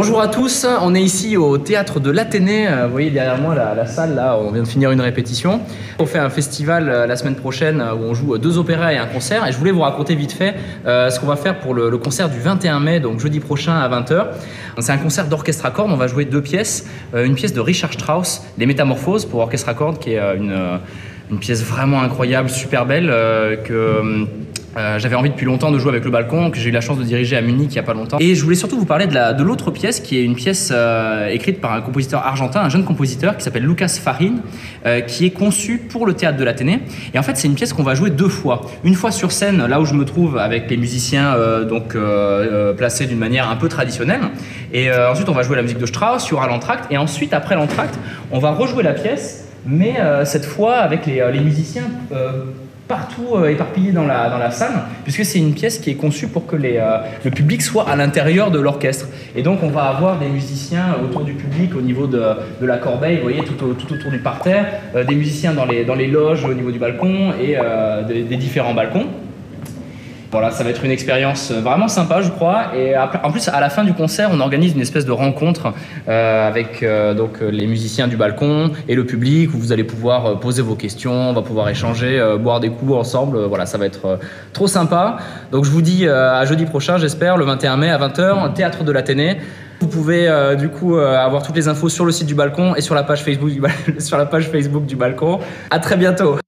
Bonjour à tous, on est ici au théâtre de l'Athénée, vous voyez derrière moi la salle, là on vient de finir une répétition. On fait un festival la semaine prochaine où on joue deux opéras et un concert, et je voulais vous raconter vite fait ce qu'on va faire pour le concert du 21 mai, donc jeudi prochain à 20 h. C'est un concert d'orchestre à cordes, on va jouer deux pièces, une pièce de Richard Strauss, Les Métamorphoses pour orchestre à cordes, qui est une pièce vraiment incroyable, super belle, j'avais envie depuis longtemps de jouer avec le balcon, que j'ai eu la chance de diriger à Munich il n'y a pas longtemps. Et je voulais surtout vous parler de l'autre pièce, qui est une pièce écrite par un compositeur argentin, un jeune compositeur qui s'appelle Lucas Fagin, qui est conçu pour le théâtre de l'Athénée. Et en fait, c'est une pièce qu'on va jouer deux fois. Une fois sur scène, là où je me trouve, avec les musiciens placés d'une manière un peu traditionnelle. Et ensuite, on va jouer la musique de Strauss, il y aura l'entracte. Et ensuite, après l'entracte, on va rejouer la pièce, mais cette fois avec les musiciens partout éparpillés dans la salle, puisque c'est une pièce qui est conçue pour que le public soit à l'intérieur de l'orchestre. Et donc on va avoir des musiciens autour du public au niveau de la corbeille, vous voyez, tout autour du parterre, des musiciens dans les loges au niveau du balcon et des différents balcons. Voilà, ça va être une expérience vraiment sympa, je crois. Et en plus, à la fin du concert, on organise une espèce de rencontre avec donc les musiciens du balcon et le public, où vous allez pouvoir poser vos questions, on va pouvoir échanger, boire des coups ensemble. Voilà, ça va être trop sympa. Donc je vous dis à jeudi prochain, j'espère, le 21 mai à 20 h, au Théâtre de l'Athénée. Vous pouvez avoir toutes les infos sur le site du balcon et sur la page Facebook du balcon. À très bientôt.